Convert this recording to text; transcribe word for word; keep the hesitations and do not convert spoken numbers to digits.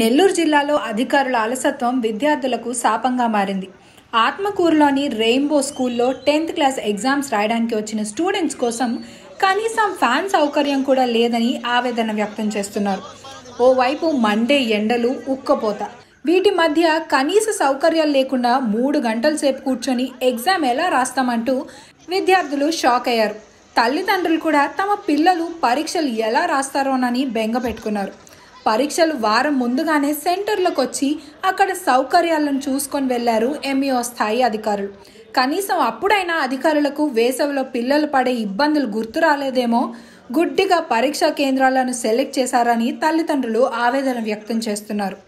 నెల్లూరు జిల్లాలో అధికారుల అలసత్వం విద్యార్థులకు శాపంగా మారింది. ఆత్మకూరులోని రెయిన్బో స్కూల్లో టెన్త్ క్లాస్ ఎగ్జామ్స్ రాయడానికి వచ్చిన స్టూడెంట్స్ కోసం కనీసం ఫ్యాన్ సౌకర్యం కూడా లేదని ఆవేదన వ్యక్తం చేస్తున్నారు. ఓవైపు మండే ఎండలు ఉక్కపోత, వీటి మధ్య కనీస సౌకర్యాలు లేకుండా మూడు గంటల సేపు కూర్చొని ఎగ్జామ్ ఎలా రాస్తామంటూ విద్యార్థులు షాక్ అయ్యారు. తల్లిదండ్రులు కూడా తమ పిల్లలు పరీక్షలు ఎలా రాస్తారోనని బెంగ పెట్టుకున్నారు. పరీక్షలు వారం ముందుగానే సెంటర్లకు వచ్చి అక్కడ సౌకర్యాలను చూసుకొని వెళ్లారు ఎంఈఓ స్థాయి అధికారులు. కనీసం అప్పుడైనా అధికారులకు వేసవిలో పిల్లలు పడే ఇబ్బందులు గుర్తు రాలేదేమో, గుడ్డిగా పరీక్షా కేంద్రాలను సెలెక్ట్ చేశారని తల్లిదండ్రులు ఆవేదన వ్యక్తం చేస్తున్నారు.